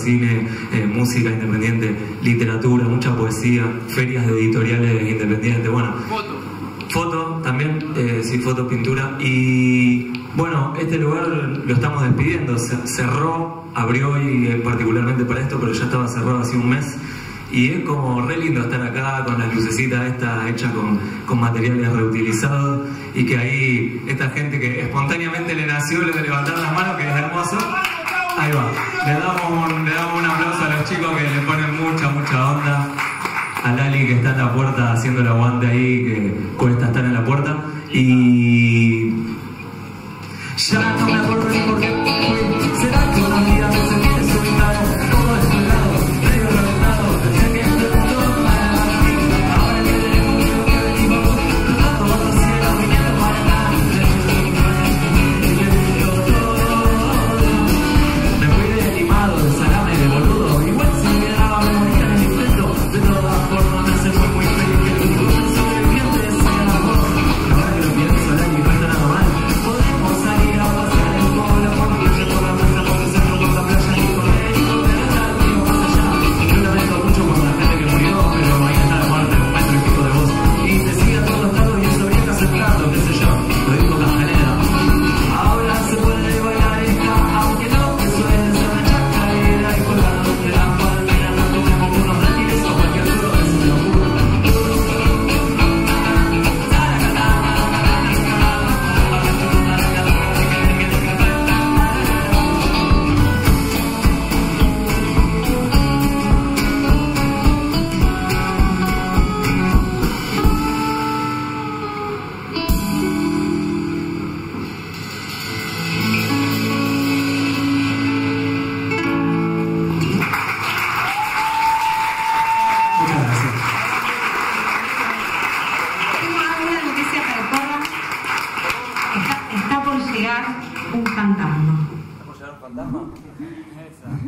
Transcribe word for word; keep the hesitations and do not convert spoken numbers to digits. Cine, eh, música independiente, literatura, mucha poesía, ferias de editoriales independientes, bueno, foto, foto también, eh, sí, foto, pintura. Y bueno, este lugar lo estamos despidiendo, cerró, abrió y eh, particularmente para esto, pero ya estaba cerrado hace un mes. Y es como re lindo estar acá con las lucecitas estas hechas con, con materiales reutilizados, y que ahí esta gente que espontáneamente le nació, le levantaron las manos, que es hermoso. Ahí va. Le damos, un, le damos un aplauso a los chicos que le ponen mucha, mucha onda. A Lali, que está en la puerta haciendo el aguante ahí, que cuesta estar en la puerta. Y... ya no me acuerdo ni por qué fui. ¿Será que una vida me sentí desubicado? Todo desplazado, medio reventado. Se me explotó para la ahora que tenemos lo que venimos. Tanto vas a hacer la mañana para de todas formas, me hace muy muy feliz que el mundo sobreviviente sea la voz. fantasma. Esa.